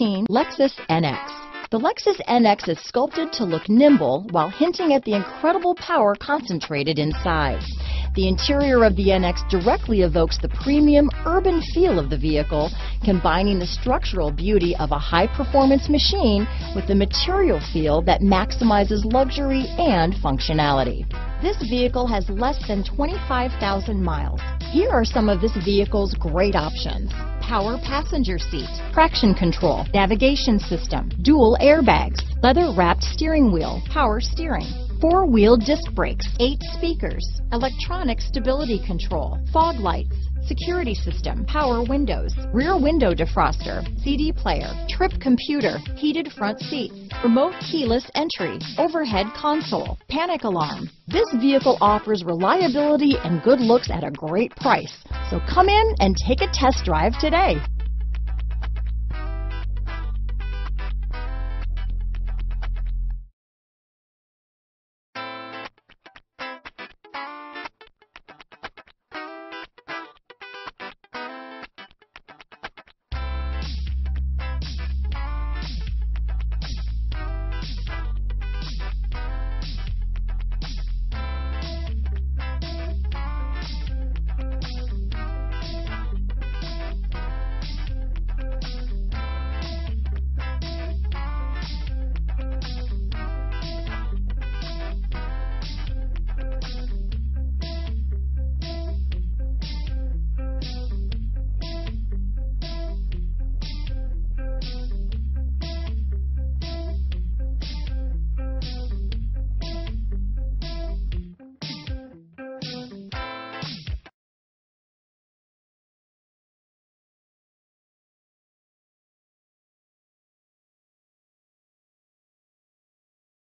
2014 Lexus NX. The Lexus NX is sculpted to look nimble while hinting at the incredible power concentrated inside. The interior of the NX directly evokes the premium urban feel of the vehicle, combining the structural beauty of a high-performance machine with the material feel that maximizes luxury and functionality. This vehicle has less than 25,000 miles. Here are some of this vehicle's great options: power passenger seat, traction control, navigation system, dual airbags, leather-wrapped steering wheel, power steering, four-wheel disc brakes, 8 speakers, electronic stability control, fog lights, security system, power windows, rear window defroster, CD player, trip computer, heated front seats, remote keyless entry, overhead console, panic alarm. This vehicle offers reliability and good looks at a great price. So come in and take a test drive today.